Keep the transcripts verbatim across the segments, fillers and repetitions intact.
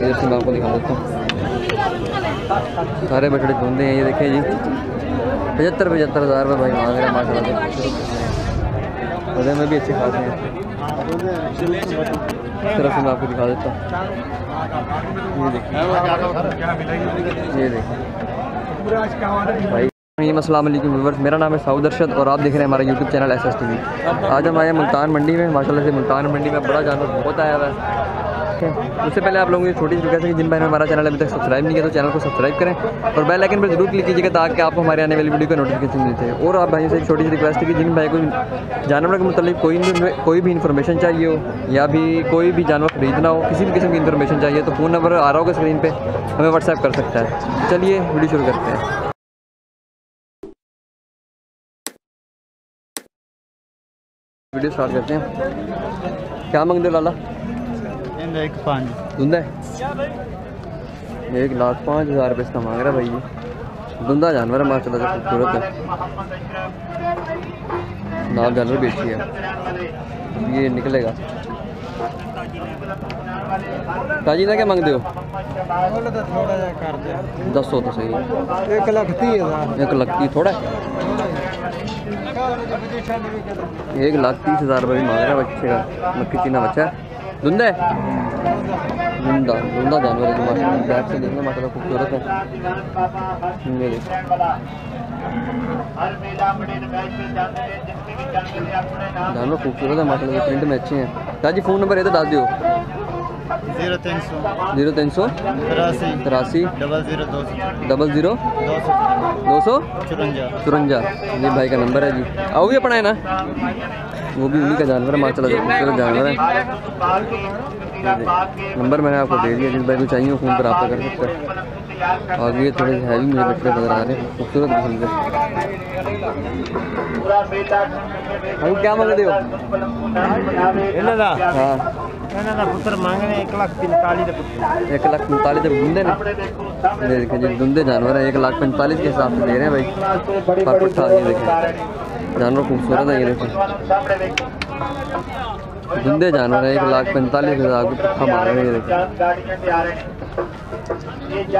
इधर से मैं आपको दिखा देता हूँ, सारे बछड़े चुनते हैं। ये देखिए जी, पचहत्तर पचहत्तर हज़ार रुपये भाई मांग रहे हैं माशाल्लाह। उधर में भी अच्छे खाते हैं, तरफ से मैं आपको दिखा देता हूँ। ये देखिए, ये देखिए भाई। अस्सलाम वालेकुम व्यूअर्स, मेरा नाम है साउद और आप देख रहे हैं हमारा YouTube channel S S T V. आज हम आए मुल्तान मंडी में, माशाल्लाह से मुल्तान मंडी में बड़ा जानवर बहुत आया हुआ है। उससे पहले आप लोगों की छोटी सी रिक्वेस्ट है कि जिन भाई ने हमारा चैनल अभी तक सब्सक्राइब नहीं किया तो चैनल को सब्सक्राइब करें और बेल आइकन पर जरूर क्लिक कीजिएगा ताकि आपको हमारे आने वाली वीडियो का नोटिफिकेशन मिलते हैं। और आप भाई से एक छोटी सी रिक्वेस्ट है कि जिन भाई को जानवर के मतलब कोई कोई भी इन्फॉर्मेशन चाहिए हो या भी कोई भी जानवर खरीदना हो, किसी भी किस्म की इन्फॉर्मेशन चाहिए तो फ़ोन नंबर आ रहा होगा स्क्रीन पर, हमें व्हाट्सएप कर सकता है। चलिए वीडियो शुरू करते हैं। वीडियो स्टार्ट करते हैं। क्या मांगते हो लाला? एक पाँच धुंदा है, एक लाख पाँच हज़ार रुपये इसका मांग रहा भाई। ये धुंदा जानवर है माशाल्लाह से, खूबसूरत है, लाल जानवर बेची है। ये निकलेगा ताजी ना, क्या मांगते हो? दस सौ तो सही, एक लाख तीस, एक लाख तीस थोड़ा है। एक लाख तीस हज़ार रुपये मांग रहा बच्चे का, मक्की चीना बच्चा है, धुंदा है, धुंदा धुंदा जानवर है माशाल्लाह। बैक से देखना माशाल्लाह खूबसूरत है, जानवर खूबसूरत है माशाल्लाह, प्रिंट में अच्छे हैं। ताजी फ़ोन नंबर है तो डाल दियो, जीरो तीन सौ जीरो तीन सौ तिरासी तिरासी डबल जीरो दो सौ डबल जीरो दो सौ चुरंजा चुरंजा ये भाई का नंबर है जी। आओ भी अपना है ना, वो भी उन्हीं का जानवर है माशाल्लाह, जानवर है। नंबर मैंने आपको दे दिया, जिस भाई को चाहिए फ़ोन पर रब्ता कर सकते हैं। और ये थोड़े हैवी मुझे बच्चे नजर आ रहे हैं, खूबसूरत पसंद। हम क्या मांग रहे हो? हाँ ना ना पुत्र मांग रहे हैं एक लाख पैंतालीस, एक लाख पैंतालीस धुंदे ना। ये देखिए जी, धुंदे जानवर है, एक लाख पैंतालीस के हिसाब से दे रहे हैं भाई। पाकुट था, ये देखिए जानवर खूबसूरत है। ये देखिए धुंदे जानवर है, एक लाख पैंतालीस हज़ार के पक्का मांग रहे हैं। ये देखिए प्रिंट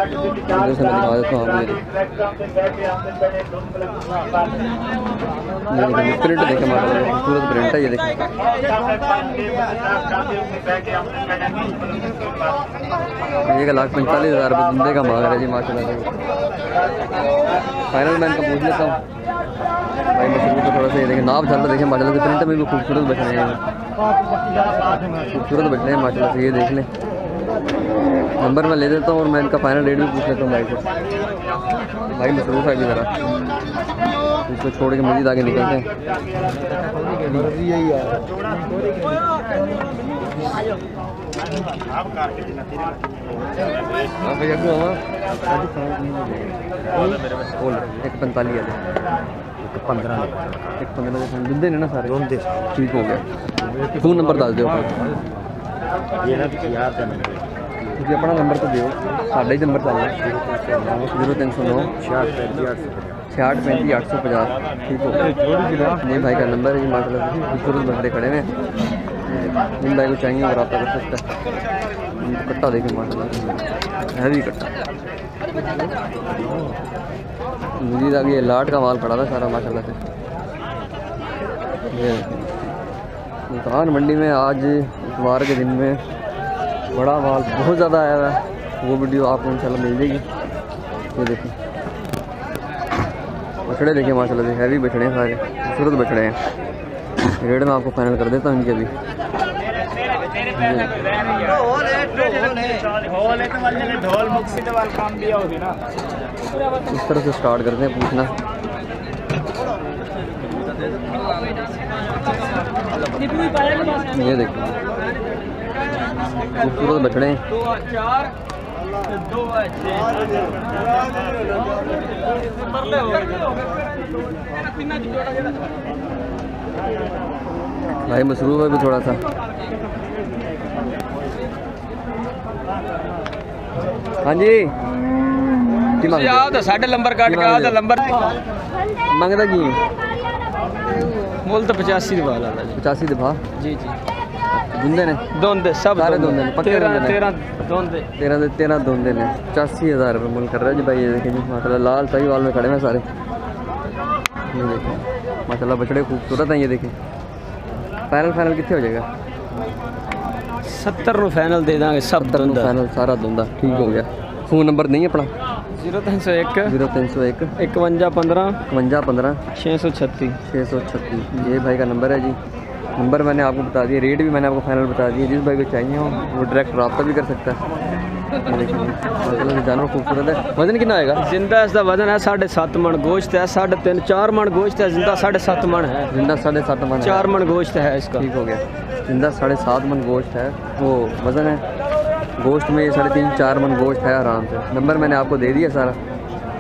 देखे माशाल्लाह, खूबसूरत प्रिंट है। ये देखिए एक लाख पैंतालीस हज़ार रुपये धुंदे का मांग रहा है जी माशाल्लाह। फाइनल मैं इनका पूछ लेता हूँ भाई मछली को थोड़ा सा। ये देखिए नाप झाला देखें माशाल्लाह से, प्रिंट में भी खूबसूरत बच रहे हैं, खूबसूरत बच रहे हैं माशाल्लाह से। ये देख लें, नंबर मैं ले देता हूँ और मैं इनका फाइनल रेट भी पूछ लेता हूँ भाई से। भाई मसरूफ़ है अभी ज़रा, इसको छोड़ के मजीद आगे निकलते हैं। एक पैंतालीस पंद्रह एक पंद्रह दिन ना सारे ठीक हो गया। फोन नंबर डाल दो, मुझे अपना नंबर तो दो, साढ़ा ही नंबर डालना है, जीरो तीन सौ नौ छियाठ पैंती आठ सौ छियाठ पैंती आठ सौ पचास ठीक हो गया। नहीं भाई का नंबर है ये माशाल्लाह, खूबसूरत बछड़े खड़े हैं, इन भाई को चाहिए और आप कर सकते हैं। कट्टा देखें माशाल्लाह, हैवी कट्टा। मुझे आगे लाट का माल पड़ा था सारा माशाल्लाह से। मुल्तान मंडी में आज इतवार के दिन में बड़ा माल बहुत ज़्यादा आया हुआ है, वो वीडियो आपको इंशाल्लाह मिल जाएगी। ये देखिए बछड़े देखिए माशाल्लाह से, हैवी बछड़े हैं सारे, खूबसूरत बछड़े हैं। रेट में आपको फाइनल कर देता हूँ इनके भी। इस तरह से स्टार्ट करते हैं पूछना। ये देखिए खूबसूरत बछड़े हैं, भाई मसरूफ है भी थोड़ा सा। हाँ जी साढ़े नंबर काट का नंबर मंगता की मोल तो पचासी दफा, पचासी दफा जी जी दूंदे ने दूंदे सब सारे दूंदे ने पक्के दूंदे ने तेरह दूंदे तेरह तेरह दूंदे ने पचासी हज़ार रुपये मूल कर रहा है जी भाई। ये देखिए जी मतलब लाल साहीवाल में खड़े हैं सारे, ये देखें माशाल्लाह बछड़े खूबसूरत हैं। ये देखें फाइनल फाइनल कितने हो जाएगा? सत्तर फाइनल दे देंगे सब दूंदा फाइनल सारा दूंदा। ठीक हो गया। फ़ोन नंबर नहीं अपना? जीरो तीन सौ एक जीरो तीन सौ एक इकवंजा पंद्रह इकवंजा पंद्रह छः सौ छत्तीस छः सौ छत्तीस ये भाई का नंबर है जी। नंबर मैंने आपको बता दिया, रेट भी मैंने आपको फाइनल बता दिया। जिस भाई को चाहिए हो वो डायरेक्ट रब्ता भी कर सकता है। देखिए जानवर खूबसूरत है। वजन कितना आएगा? जिंदा इसका वजन है साढ़े सात मन, गोश्त है साढ़े तीन चार मन गोश्त है, जिंदा साढ़े सात मन है, जिंदा साढ़े सात मन चार मन गोश्त है इसका। ठीक हो गया। जिंदा साढ़े सात मन गोश्त है वो वज़न है, गोश्त में साढ़े तीन चार मन गोश्त है आराम से। नंबर मैंने आपको दे दिया सारा,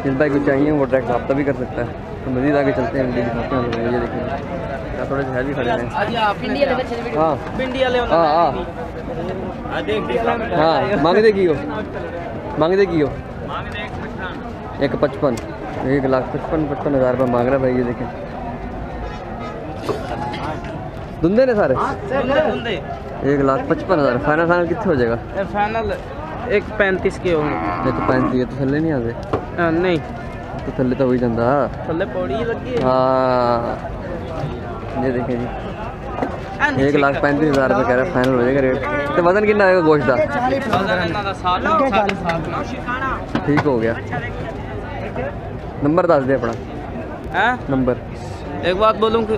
जिस भाई को चाहिए वो डायरेक्ट रब्ता भी कर सकता है। तो मज़ीद आगे चलते हैं, दिखाते हैं। ये देखिए थोड़े शहर भी खड़े हैं। हाँ हाँ हाँ हाँ मांगते की हो मांगते की हो एक पचपन एक लाख पचपन पचपन हज़ार रुपये मांग रहा भाई। ये देखें दूंदे ने सारे एक लाख पचपन हज़ार। फाइनल फाइनल कितने हो जाएगा? फाइनल एक पैंतीस के होंगे। एक पैंतीस तो थले नहीं आते? नहीं तो थले तो हो ही जाता। थले पौड़ी लगी है। हाँ ये देखें जी एक लाख पैंतीस हज़ार रुपये कह रहे हैं फाइनल हो जाएगा रेट। तो वजन कितना आएगा गोश्त का? ठीक हो गया। नंबर दस दे अपना। नंबर एक बात बोलूँ कि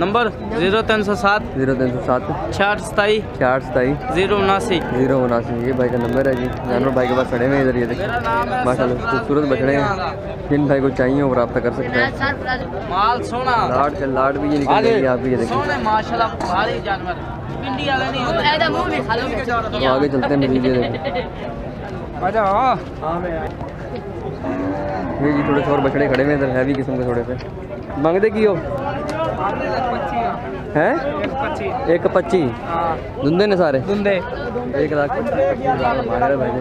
नंबर जीरो तीन सौ सात जीरो तीन सौ सात छियाठ सताई छियाठ सताई जीरो उनासी जीरो उनासी ये भाई का नंबर है जी। जानवर भाई के पास खड़े हुए हैं इधर। ये देखिए माशाल्लाह खूबसूरत बछड़े हैं। जिन भाई को चाहिए वो रब्ता कर सकते हैं। माल सोना लाड से लाड भी ये निकल गई आप ये देखिए माशाल्लाह भारी जानवर पिंडी वाला नहीं होता। आगे चलते हैं मिली ये जी थोड़े और बछड़े खड़े हुए इधर हैवी किस्म के थोड़े से मांगते की हो हैं एक पच्ची दूंदे ने सारे दूंदे एक लाख हमारे भाई ने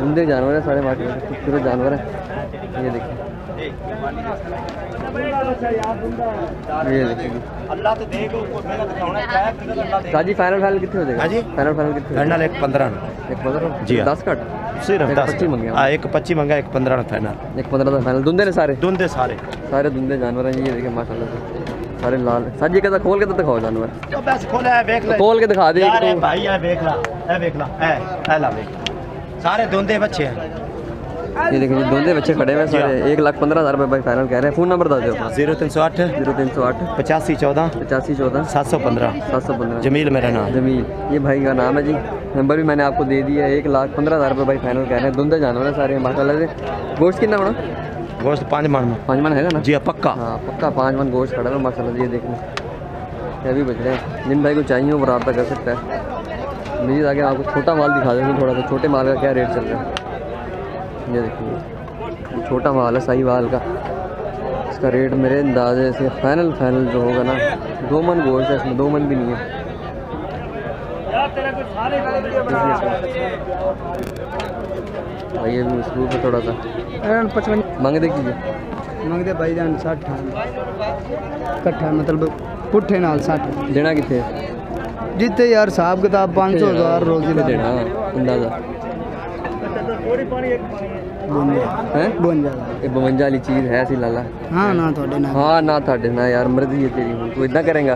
दूंदे जानवर है सारे मार्केट खूबसूरत जानवर है। ये देखिए ये देखिए शाहजी फाइनल फाइनल कितने हो जाएगा? फाइनल फाइनल कितने? फाइनल एक पंद्रह एक पंद्रह जी दस कट सिर्फ पच्चीस मंगा एक पच्चीस मंगा एक पंद्रह फाइनल एक पंद्रह था फाइनल दूंदे ने सारे दूंदे सारे सारे दूंदे जानवर हैं। ये देखिए माशाल्लाह सारे लाल सर जी कहता खोल के तो दिखाओ जानवर तो बस खोला है देख ले खोल के दिखा दे अरे भाई है देख ला है देख ला है है ला देख सारे दूंदे बच्चे हैं। ये देखिए दूंदे बच्चे खड़े हुए सारे एक लाख पंद्रह हज़ार रुपये फाइनल कह रहे हैं। फ़ोन नंबर दे दो। जीरो तीन सौ आठ जीरो तीन सौ आठ पचासी चौदह पचासी चौदह सात सौ पंद्रह सात सौ पंद्रह जमील मेरा नाम जमील ये भाई का नाम है जी। नंबर भी मैंने आपको दे दिया है। एक लाख पंद्रह हज़ार रुपये भाई फाइनल कह रहे हैं। दूंदे जानवर है सारे माशाल्लाह से। गोश्त कितना बना? गोश्त पाँच मन पाँच मन है ना जी पक्का? हाँ पक्का पाँच मन गोश्त खड़ा है माशाल्लाह। ये देखने ये भी बच रहे हैं। जिन भाई को चाहिए वो रब्ता कर सकता है। मज़ीद आगे आपको छोटा माल दिखा देंगे थोड़ा सा। छोटे माल का क्या रेट चल रहा है? ये देखिए छोटा माल है साहीवाल का। इसका रेट मेरे अंदाजे से फाइनल फाइनल जो होगा ना दो मन गोश्त है इसमें, दो मन भी नहीं है। ये भी मसरूफ है थोड़ा सा। मांगते कीजिए मांगते भाई जान साठ कट्ठा मतलब पुट्ठे नाल साठ देना कितने जितने यार साहब किताब पाँच सौ हज़ार रोज़ी में देना अंदाजा बवंजा वाली चीज़ है सी लाला। हाँ ना थोड़े ना हाँ ना थोड़े ना यार मर्जी है तेरी हूँ तू इदा करेगा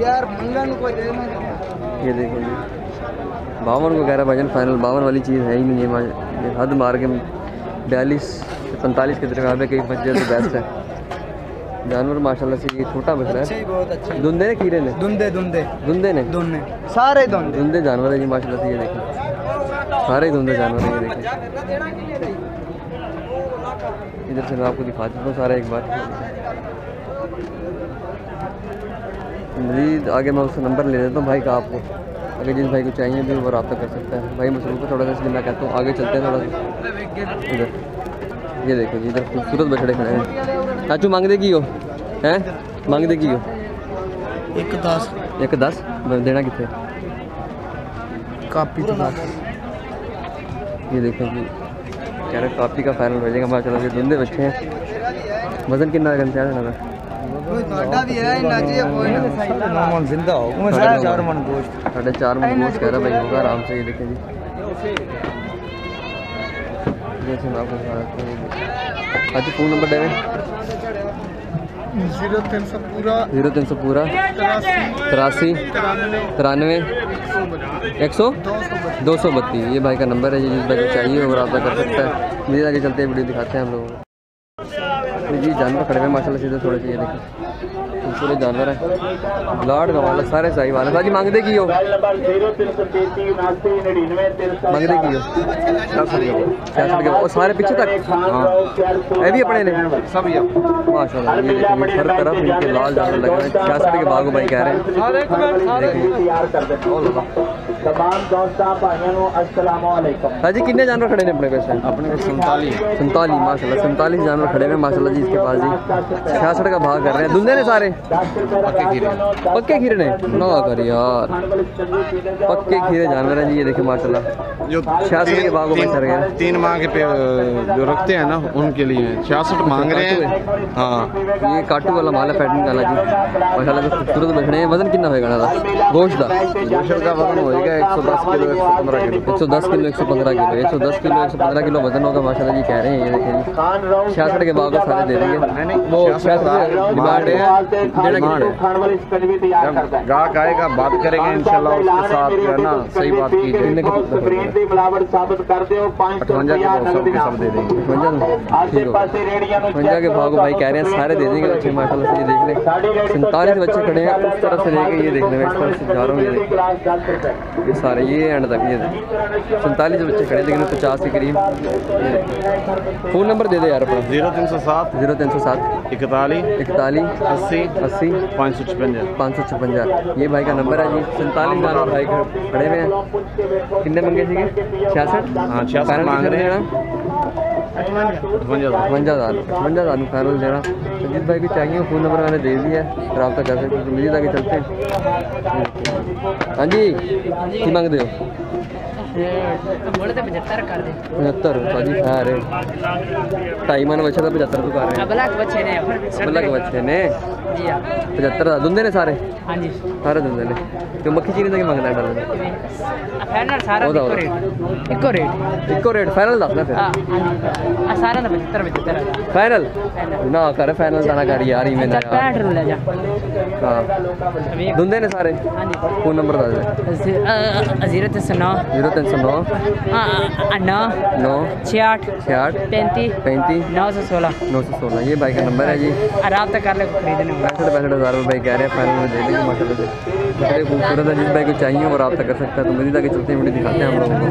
यार। ये देखो जी बावन को कह रहा भाईजान फाइनल बावन वाली चीज़ है ही नहीं है। हद मार के बयालीस से पैंतालीस के दरमियान में कई बच्चे तो बेस्ट है जानवर माशाल्लाह से। ये छोटा बछड़ा है दूंदे ने कीड़े ने दूंदे दूंदे दूंदे ने दूंदे सारे दूंदे दूंदे जानवर है जी माशाल्लाह से। ये देखें सारे दूंदे जानवर है। ये देखें इधर से मैं आपको दिखा देता हूँ सारा एक बार। मजीद आगे मैं उसका नंबर ले देता हूँ भाई का आपको। अगर जिस भाई को चाहिए भी वो रब्ता कर सकता है। भाई मसरूफ़ है थोड़ा सा इसलिए मैं कहता हूँ आगे चलते हैं थोड़ा सा इधर। ये देखो जी इधर खूबसूरत बछड़े खड़े हैं। चाचू मांगते की हो हैं? मांगते की हो एक दस एक दस देना कितने? कापी तो दस ये देखो जी कह रहे कापी का फाइनल हो जाएगा माशाल्लाह से। दूंदे बच्चे हैं। वजन कितना है? साढ़े चार मन गोश्त कह रहा भाई होगा आराम से। ये देखें जी, जैसे मैं आपको अच्छा फोन नंबर देवें जीरो तीन सौ पूरा जीरो तीन सौ पूरा तिरासी तिरानवे एक सौ दो सौ बत्तीस ये भाई का नंबर है। ये जिस भाई को चाहिए वो रब्ता कर सकता है। मेरे आगे चलते हैं, वीडियो दिखाते हैं हम लोगों को। जी जानवर खड़े हुए माशाल्लाह सीधे थोड़े से, ये देखिए पूरे जानवर है। ब्लाड का मालिक सारे साहीवाल है। बाकी मांगते की हो मांगते की हो और सारे पीछे तक हाँ ये भी अपने ने सब ये माशाल्लाह। ये देखिए हर तरफ इनके लाल जानवर लगे हुए हैं। छियासठ के बागो भाई कह रहे हैं। हाँ जी कितने जानवर खड़े हैं अपने पास? अपने सैंतालीस सैंतालीस माशाल्लाह सैंतालीस जानवर खड़े हैं माशाल्लाह जी। इसके पास जी छियासठ का भाग कर रहे हैं। दुनिया ने सारे पक्के खीरे ने ना कर यार पक्के खीरे जानवर हैं जी। ये देखिए माशाल्लाह जो छियासठ के भागों में चढ़ गए। तीन माह के पे जो रखते हैं ना उनके लिए छियासठ मांग रहे हैं। हाँ ये काटू वाला माल है पैटर्न वाला जी माशाल्लाह जो खूबसूरत बैठे हैं। वजन कितना होएगा ना गोश्त का? गोश्त का वजन होएगा एक सौ दस किलो एक सौ पंद्रह किलो एक सौ दस किलो एक सौ पंद्रह किलो एक सौ दस किलो एक सौ पंद्रह किलो वजन होगा माशाल्लाह जी कह रहे हैं। ये देखिए छियासठ के भागों सारे दे देंगे। वो छियासठ डिमांड है ग्राहक आएगा बात करेंगे इंशाल्लाह उसके साथ है ना। सही बात की पंजा के भागो भाई कह रहे हैं सारे दे देंगे बच्चे माशाल्लाह से। ये देख लें सैंतालीस बच्चे खड़े हैं उस तरफ से लेके ये देखने में इस तरफ से जा रहा हूँ ये सारे ये एंड तक ये सैंतालीस बच्चे खड़े लेकिन पचास के करीब। फोन नंबर दे दे यार अपना जीरो तीन सौ सात जीरो तीन सौ सात इकतालीस इकतालीस अस्सी अस्सी पाँच सौ छप्पन पाँच सौ छप्पन ये भाई का नंबर है जी। सैंतालीस जानवर भाई खड़े हुए हैं। कितने मंगे थे छियासठ? हाँ छियासठ मांग रहे हैं पचपन हज़ार फाइनल देना। संजीत भाई को चाहिए फ़ोन नंबर मैंने दे दिया है रब्ता कर सकते हैं। मजीद आगे चलते हैं। हाँ जी की मांगते हो? पचहत्तर भाजी खा रहे ढाई मन बचे तो पचहत्तर तो कर रहे हैं। बल्ला के बच्चे ने पचहत्तर दुंदे ने सारे सारे दुंदे ने तो मक्खी चीनी तक मंगना है। इको रेट फाइनल दस फिर सारा फाइनल ना कर फाइनल जाना कर यार ही मैंने हाँ दुंदे ने सारे। फोन नंबर दस जीरो तीन सौ नौ जीरो तीन सौ नौ नौ नौ छियाठ छियाठ पैंतीस पैंतीस नौ सौ सोलह नौ सौ सोलह ये भाई का नंबर है जी। आराम तक कर ले खरीदने पैंसठ पैंसठ हज़ार रुपये भाई कह रहे हैं फाइनल में दे देंगे माशाल्लाह से। बड़े खूबसूरत है जिस भाई को चाहिए वो रब्ता कर सकता है। तो मजीद आगे चलते हैं, दिखाते हैं हम लोगों को।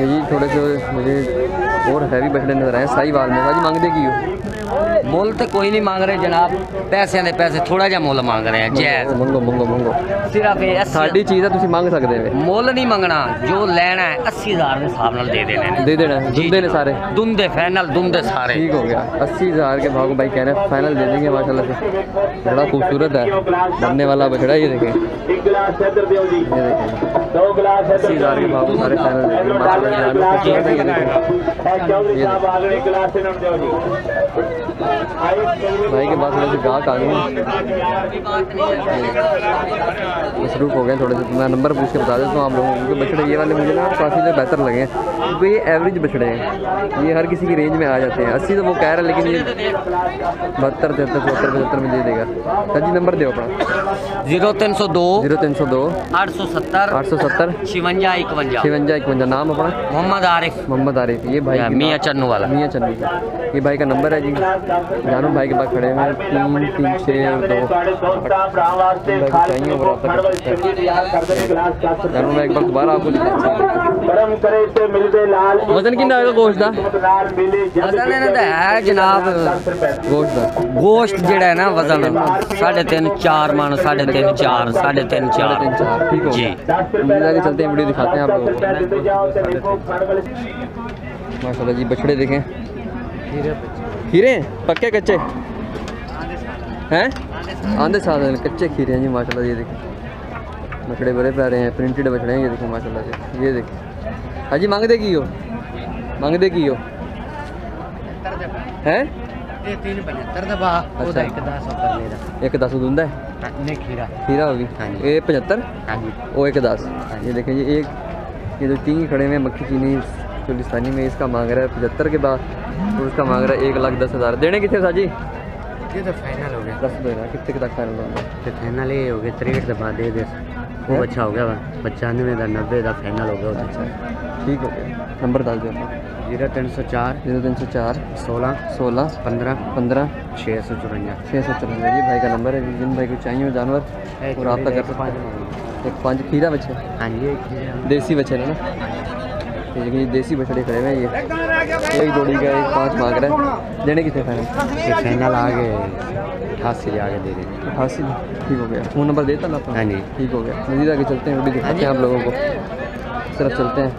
यही थोड़े से मुझे और हैवी बछड़े नजर आए साहीवाल में। भाजी मांगते की हो? मोल तो कोई नहीं मांग रहे जनाब, पैसे ने पैसे थोड़ा जहा मोल मांग रहे हैं। जैज मंगो मंगो मंगो सिर्फ साड़ी चीज़ है तुम मांग सकते हो। मोल नहीं मंगना, जो लेना है अस्सी हज़ार के हिसाब नाल दे देना दे देना है। दुंदे ने सारे दुंदे फाइनल दुंदे सारे ठीक हो गया। अस्सी हज़ार के भाव भाई कह रहे हैं फाइनल दे देंगे माशाल्लाह से। बड़ा खूबसूरत है बनने वाला बछड़ा। ये देखें एक गिलास शहर दे जी दो गिलास शहर सारे बाबू सारे चैनल देखे माशाल्लाह। एक गिलास इनम दे जी भाई के पास थोड़े से गाहक आ गए मसरूफ हो गए थोड़े से। मैं नंबर पूछ के बता देता हूँ आप लोगों को। बछड़े ये वाले मुझे ना काफ़ी जो बेहतर लगे हैं क्योंकि ये एवरेज बछड़े हैं, ये हर किसी की रेंज में आ जाते हैं। अस्सी तो वो कह रहे हैं लेकिन ये बहत्तर तिहत्तर चौहत्तर पचहत्तर में दे देगा। सर जी नंबर दे अपना जीरो तीन सौ दो जीरो तीन सौ दो आठ सौ सत्तर आठ सौ सत्तर छिवंजा इकवंजा छिवंजा इकवंजा। नाम अपना मोहम्मद आरिफ मोहम्मद आरिफ ये भाई मियाँ चन्नू वाला मियाँ चन्नू ये भाई का नंबर है जी। जानू भाई के पास खड़े हैं तीन तीन छः और दो चाहिए और जानू भाई एक बार दोबारा आपको वजन कितना होगा गोश्त का? वजन है जनाब गोश्त का गोश्त जेड़ा है ना वजन साढ़े तीन चार मान साढ़े तीन चार साढ़े तीन चार तीन चार ठीक हो जी। आगे चलते हैं, वीडियो दिखाते हैं आप लोगों को। माशाल्लाह जी बछड़े देखें खीरे पक्के कच्चे हैं आंधे साधे कच्चे खीरे हैं जी माशाल्लाह। ये देखें बछड़े बड़े प्यारे हैं प्रिंटेड बछड़े हैं। ये देखें माशाल्लाह से ये देखें। हाँ जी मांगते की हो? मांगते की हो हैं? एक दस दूंदा है, खीरा होगी ये पचहत्तर और एक दस। ये देखें ये एक ये जो तीन खड़े हुए मक्खी चीनी चुलिस्तानी में, इसका मांग रहा है पचहत्तर के बाद तो उसका मांग रहा है एक लाख दस हज़ार। देने कितने साजी? ये तो फाइनल हो गया दस देना। कितने तक फाइनल होगा? तो फाइनल ये हो गया तिरसठ दफा दे दे खूब अच्छा हो गया पचानवे का नब्बे का फाइनल हो गया। अच्छा ठीक हो गया। नंबर डाल दो जीरो तीन सौ चार जीरो तीन सौ चार सोलह सोलह पंद्रह पंद्रह छः सौ चौरानवे छः सौ चौरानवे। ये भाई का नंबर है, जिन भाई को चाहिए जानवर और आपका कर सकते हैं। एक पाँच खीरा बच्चे, हाँ ये देसी बच्चे है ना, ये देसी बछड़े खड़े हैं। ये एक जोड़ी का एक पाँच मांग रहा है। देने कितने फाइनल? फाइनल आगे अठासी आगे दे देंगे। अठासी ठीक हो गया। फ़ोन नंबर देता ना आपको? हाँ जी ठीक हो गया। मजीद आगे चलते हैं, रोटी दिखाते हैं आप लोगों को, सिर्फ चलते हैं।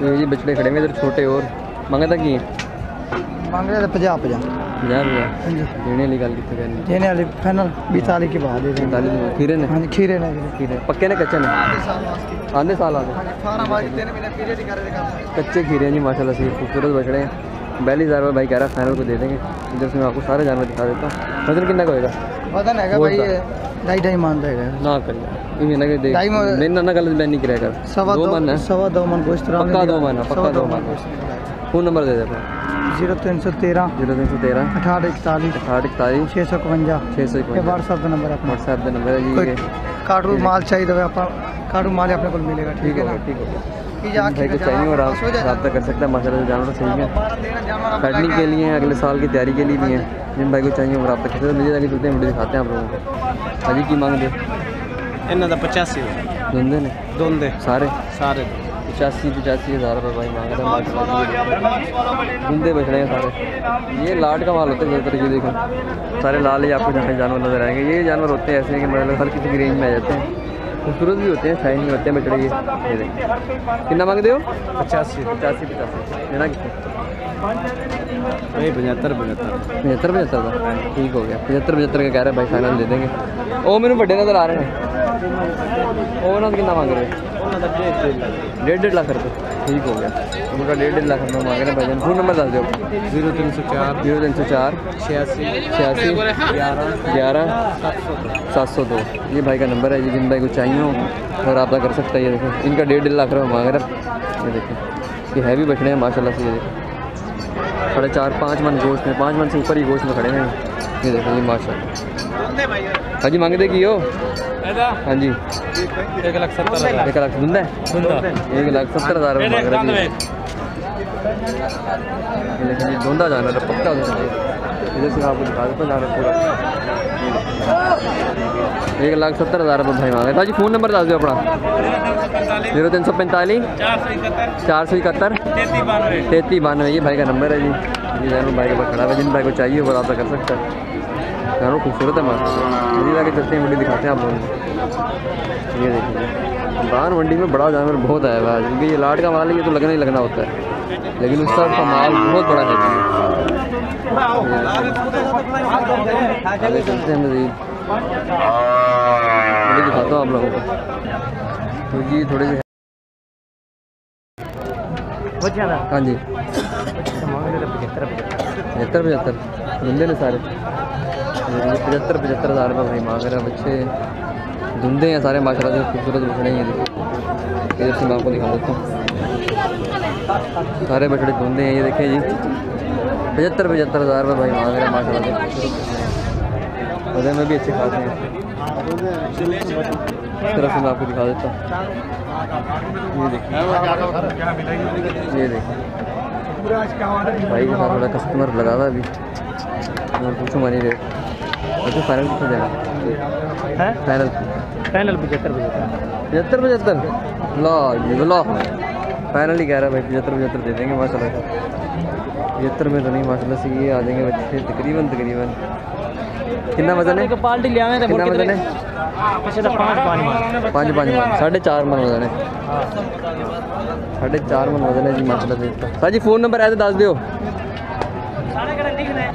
तो ये बछड़े खड़े हैं इधर छोटे, और मांगा था कि मांग रहे थे पचास पचास पचास रुपया। देने वाली गल कितने करनी? देने वाली फाइनल बीताली के बाद। खीरे ने खीरे ने खीरे पक्के ने कच्चे ने आने साल आते कच्चे खीरे जी। माशाल्लाह से खूबसूरत बछड़े हैं। बयालीस हज़ार भाई कह रहा है फाइनल को दे देंगे। इधर से मैं आपको सारे जानवर दिखा देता हूँ। वजन कितना का होगा? वजन है भाई ढाई ढाई मान रहेगा ना, करिए ना गलत बैन नहीं करेगा। सवा दो मन है, सवा दो मन गोश्त पक्का, दो मन पक्का दो मन। फ़ोन नंबर दे देता हूँ जीरो तीन सौ तेरह जीरो तीन सौ तेरह अठारह इकतालीस अठारह इकतालीस छः सौ इकवंजा छः सौ इकवंजा। व्हाट्सएप का नंबर है? व्हाट्सएप का नंबर है जी। काटू माल चाहिए काटू माल अपने को मिलेगा। ठीक है ठीक है भाई को चाहिए और आप रब्ता कर सकते हैं। माशाल्लाह जानवर सही है, काटने के लिए अगले साल की तैयारी के लिए भी हैं। जिन भाई को चाहिए और रब्ता कर सकते हैं। मुझे आगे चलते हैं, मुझे दिखाते हैं आप लोगों को। हाजी की मांग दे इन्हों का पचासी धुंधे ने धुंधे सारे सारे पचासी पचासी हज़ार रुपये भाई मांग रहे हैं। धुंधे बछड़े हैं सारे। ये लाट का माल होता है ज़्यादातर। ये देखो सारे लाल ही आपको जानवर नजर आएंगे। ये जानवर होते हैं ऐसे कि मतलब हर किसी की रेंज में आ जाते हैं, खूबसूरत भी होते हैं, शाइन भी होते हैं बछड़े। ये कितना मांगते हो? पचासी पचासी पचासी है ना, नहीं पचहत्तर पचहत्तर पचहत्तर पचहत्तर का ठीक हो गया। पचहत्तर पचहत्तर का कह रहे हैं भाई फाइनल दे देंगे। वो मैंने बड़े नज़र आ रहे हैं। वो ना कितना मांग रहे हैं? डेढ़ डेढ़ लाख रुपये ठीक हो गया। उनका डेढ़ डेढ़ लाख रुपये मांग रहे हैं भाई। फ़ोन नंबर डाल दो जीरो तीन सौ चार जीरो तीन सौ चार छियासी छियासी ग्यारह ग्यारह सात सौ दो। ये भाई का नंबर है जी, जिन भाई को चाहिए हो और आप कर सकते हैं। ये देखें इनका डेढ़ डेढ़ लाख रुपये मांग रहा है। ये देखें ये हैवी बछड़े हैं माशाल्लाह से। ये देखें साढ़े चार पाँच मन गोश्त में, पाँच मन से ऊपर ही गोश्त में खड़े हैं। ये देखें ये माशाल्लाह। हाँ जी मांग दे कि हो? हाँ जी एक लाख सत्तर एक लाख सुनता है एक लाख सत्तर हज़ार रुपये मांग रहा है। लेकिन ये धुंदा जाना था पक्का, इधर से आपको दिखा देता जाना पूरा। एक लाख सत्तर हज़ार रुपये भाई मांगे। भाजी फ़ोन नंबर डाल दो अपना जीरो तीन सौ पैंतालीस चार सौ इकहत्तर तैंतीस बानवे। ये भाई का नंबर है जी। ये जानवर भाई के पास खड़ा है, जिन भाई को चाहिए वो रब्ता कर सकता है। जानवर खूबसूरत है माशाल्लाह। मुझे आगे चलते हैं, मुझे दिखाते हैं आप लोगों। ये देखिए बाहर मंडी में बड़ा जानवर बहुत आया हुआ है, क्योंकि ये लाट का माल है, ये तो लगना ही लगना होता है, लेकिन उसका उसका माल बहुत बड़ा है। आगे चलते हैं, मुझे दिखाता हूँ आप लोगों को। तो ये थोड़े से हाँ जी पचहत्तर पचहत्तर धुंधे ने सारे पचहत्तर पचहत्तर हज़ार रुपये भाई मांग रहे हैं। बच्चे धुंधे हैं सारे माशाल्लाह से, खूबसूरत बछड़े हैं। देखिए इधर से मैं आपको दिखा देता हूँ, सारे बछड़े धुंधे हैं। ये देखिए जी पचहत्तर पचहत्तर हज़ार रुपये भाई मांग रहे हैं माशाल्लाह से। वजह में भी अच्छे खाते हैं। इस तरह से मैं आपको दिखा देता हूँ। ये देखिए ये देखिए भाई के साथ थोड़ा कस्टमर लगा था अभी, और पूछो मानी रेट वैसे फाइनल कितना जाएगा? है फाइनल फाइनल पचहत्तर पचहत्तर पचहत्तर ला जी ला फाइनल ही कह रहा है भाई। पचहत्तर पचहत्तर दे देंगे माशाल्लाह से। पचहत्तर में तो नहीं माशाल्लाह से। ये आ जाएंगे बच्चे तकरीबन तकरीबन। कितना वजन है? पाल्टी लिया है कितना वजन है? पाँच पाँच साढ़े चार मन वजन है, साढ़े चार मन वजन है जी माशाल्लाह से। साजी फ़ोन नंबर है तो दस दो।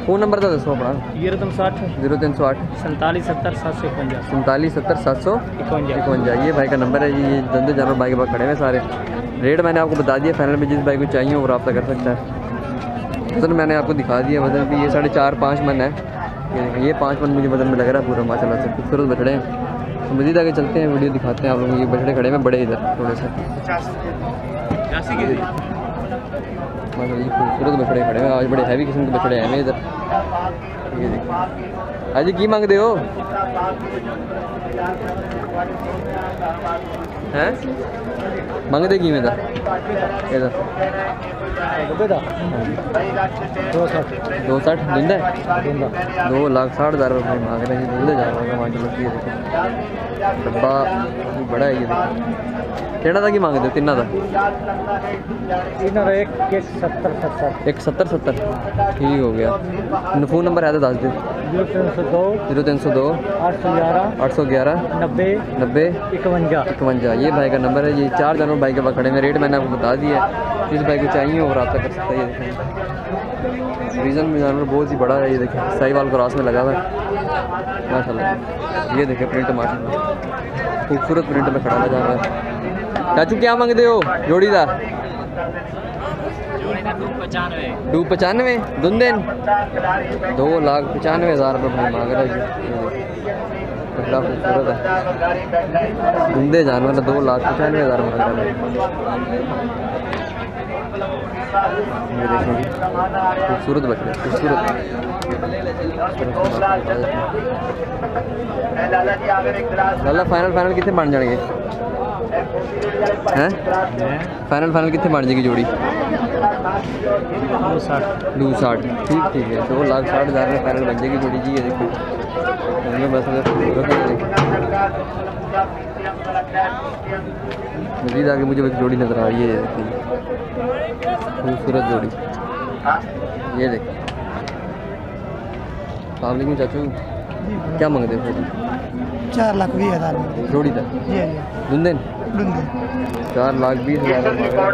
फ़ोन नंबर तो दसो अपना जीरो तीन सौ आठ जीरो तीन सौ आठ संतालीस सत्तर सात सौ इकवंजा संतालीस सत्तर सात सौ इकवंजा। ये भाई का नंबर है जी। ये धंधे जानवर भाई के पास खड़े हैं सारे। रेट मैंने आपको बता दिया फाइनल में, जिस भाई को चाहिए वो रब्ता कर सकता है। वज़न मैंने आपको दिखा दिया, वज़न कि ये साढ़े चार पाँच मन है, ये ये पाँच मन मुझे वज़न में लग रहा है पूरा माशाल्लाह से। खूबसूरत बछड़े हैं, तो मज़ीद आगे चलते हैं, वीडियो दिखाते हैं आप लोगों को। ये बछड़े खड़े हैं बड़े इधर थोड़े से, मतलब खूबसूरत बछड़े खड़े हैं आज, बड़े हैवी किस्म के बछड़े हैं इधर। ये देखो अजी की मांगते हो हैं, मांगते की मैं दो साठ जिंदा है, दो लाख साठ हज़ार रुपये मांग रहे हैं जिंदा जा रहा है। डब्बा बड़ा है ये, केड़ा था कि मांगते हो तिना था, एक सत्तर सत्तर ठीक हो गया। फोन नंबर है तो दस दो, जीरो तीन सौ दो आठ सौ ग्यारह आठ सौ ग्यारह नब्बे नब्बे इकवंजा इकवंजा ये भाई का नंबर है। ये चार जानवर भाई के पास खड़े में, रेट मैंने आपको बता दिया है, जिस भाई को चाहिए और रब्ता कर सकता है। ये देखें रीज़न में जानवर बहुत ही बड़ा है, ये देखें साहीवाल को रास में लगा हुआ है माशाल्लाह। ये देखें प्रिंट माशाल्लाह खूबसूरत प्रिंट में खड़ा जा रहा है। चाचू क्या मांगते हो जोड़ी का? दो पचानवे दुंदेन दो लाख पचानवे हज़ार रुपये मांग रहा है, दुंदे जानवर दो लाख पचानवे हज़ार मांग रहा है। खूबसूरत बच्चे खूबसूरत लाला। फाइनल फाइनल कितने बन जाएंगे हैं? फाइनल फाइनल कितने बन जाएगी जोड़ी? दो साठ दो साठ ठीक ठीक है, दो लाख साठ हज़ार में फाइनल बन जाएगी जोड़ी जी। ये देखो बस मजीद आगे मुझे एक जोड़ी नज़र आ रही है, खूबसूरत जोड़ी। ये देखो सलामुअलैकुम चाचू, क्या मांगते हो? चार लाख बीस हज़ार जोड़ी था दुंदे चार लाख बीस हज़ार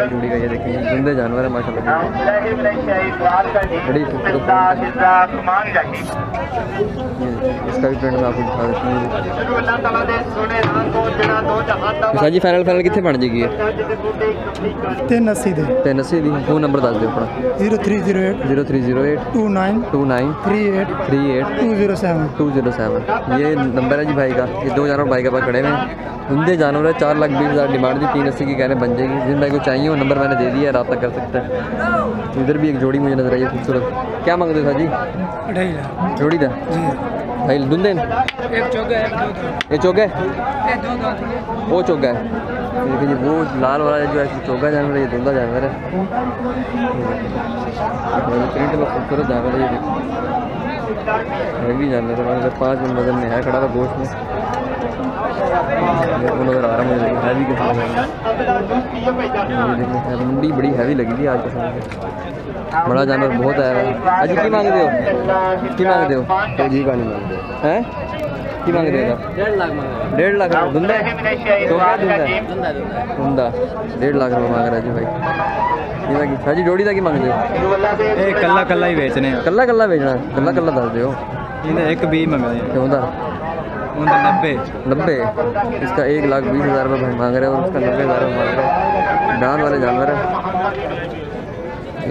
जोड़ी का। ये देखिए जिंदे जानवर है माशाल्लाह, इसका भी प्रिंट में आपको दिखा देते हैं जी। फाइनल फाइनल कितने बन जाएगी? तीन अस्सी दी तीन अस्सी दी। फोन नंबर दस दो अपना, zero three zero eight zero three zero eight two nine two nine three eight three eight two zero seven two zero seven ये नंबर है जी भाई का। ये दो जानवर भाई के पास खड़े हैं, उनके जानवर है, चार लाख बीस हज़ार डिमांड दी, तीन अस्सी की कहने बन जाएगी। जिन भाई को चाहिए वो नंबर मैंने दे दिया, रब्ता कर सकता है। इधर भी एक जोड़ी मुझे नजर आई है खूबसूरत, क्या मांगते था जी? ढाई लाख जोड़ी था भाई दुंदे, एक चौका है वो चौका है देखिए, वो लाल वाला जो है चौका जानवर है, ये धुंदा जानवर है, प्रिंट में खूबसूरत जानवर है। ये भी जानवर है पाँच मिनट वजन में है, खड़ा था गोश्त में नज़र आ रहा है मुझे। हैवी के साथ मंडी बड़ी हैवी लगी थी आज के समय, बड़ा जानवर बहुत आया है। आज की मांगते हो की मांगते हो तो जी का नहीं मांगते हैं की मांगते हो? डेढ़ लाख डेढ़ लाख धुंदा धुंदा डेढ़ लाख रुपये मांग रहा है जी भाई। शाह जी जोड़ी का की मांगते हो? कल्ला कल्ला ही बेचने, कल्ला कल्ला बेचना, कल्ला कल्ला दस दो। एक भी मंगा नब्बे नब्बे इसका एक लाख बीस हज़ार रुपये मांग रहे हैं और उसका नब्बे हज़ार मांग रहे हैं। डांस वाले जानवर है,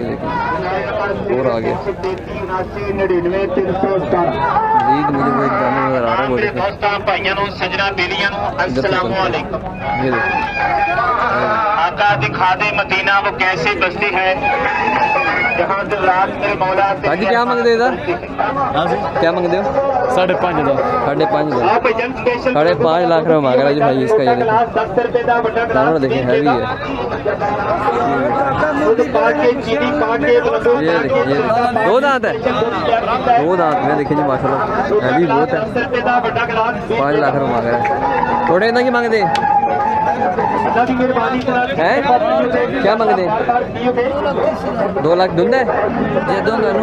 ये देखिए और आगे जीत मुझे कोई जानवर नजर आ रहा है। ये देखो दिखा दे मदीना वो कैसी बस्ती है जहाँ रात में मौला। क्या मांगते इधर? क्या मांगते हो? साढ़े पाँच हज़ार साढ़े पाँच हज़ार साढ़े पाँच लाख रुपये मांग रहा है जी भाई इसका। ये जानवर देखिए हैवी है, ये देखिए दो दांत है, दो दांत में देखिए जी माशाल्लाह हैवी बहुत है। पाँच लाख रुपये मांग रहा है, थोड़े इतना की मांगते हैं? क्या मांगते हैं? दो लाख दूंगा दो लाख तीस हज़ार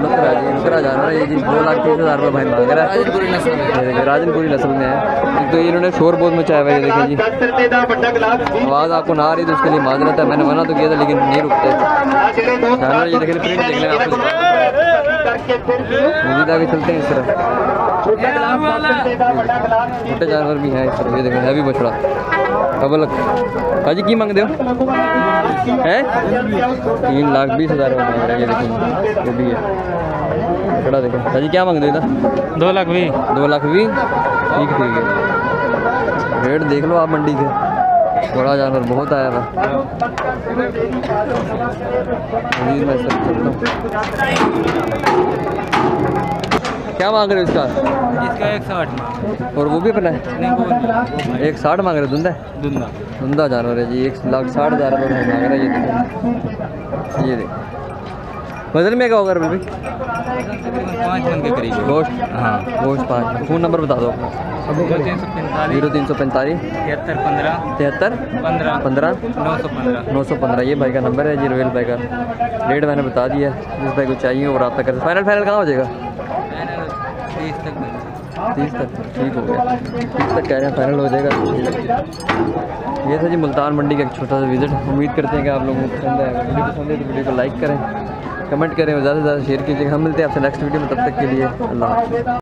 नुकरा जी नुकरा जानवर है जी, दो लाख तीस हज़ार रुपये भाई मांग रहा है। राजनपुरी नस्ल में है, तो इन्होंने शोर बहुत मचाया हुआ है। देखिए जी आवाज़ आपको ना आ रही तो उसके लिए माजरत है, मैंने मना तो किया था लेकिन नहीं रुकते जानवर। ये देखिए प्रिंट देखने में आपको आगे चलते हैं इस तरह, छोटे जानवर भी हैं इस तरह। ये देखिए हैवी बछड़ा डबल हाजी की मंगते हो हैं? तीन लाख बीस हज़ार ये देखिए वो भी है खड़ा देखो हाजी क्या मांगते हो इधर? दो लाख भी दो लाख भी ठीक ठीक है। रेट देख लो आप मंडी के थोड़ा जानवर बहुत आया था क्या मांग रहे हो इसका? इसका एक साठ और वो भी अपना है एक साठ मांग रहे हो धुंदा धुंदा धुंदा जानवर है जी। एक लाख साठ हज़ार रुपये मांग रहा है ये ये देख वजन में क्या होगा अभी? पाँच मन के करीब गोश्त। हाँ गोश्त पाँच। फ़ोन नंबर बता दो जीरो तीन सौ पैंतालीस तिहत्तर पंद्रह तिहत्तर पंद्रह पंद्रह नौ सौ पंद्रह नौ सौ पंद्रह ये भाई का नंबर है जी। रोयल भाई का रेट मैंने बता दिया है जिस भाई को चाहिए वो रब्ता कर। फाइनल फाइनल कहाँ हो जाएगा? तीस तक तीस तक ठीक हो गया तीस तक कह रहे हैं फाइनल हो जाएगा। ये था जी मुल्तान मंडी का एक छोटा सा विजिट। उम्मीद करते हैं कि आप लोगों को पसंद आएगा। वीडियो पसंद है तो वीडियो को लाइक करें कमेंट करें और ज़्यादा से ज़्यादा शेयर कीजिएगा। हम मिलते हैं आपसे नेक्स्ट वीडियो में तब तक के लिए अल्लाह हाफ़िज़।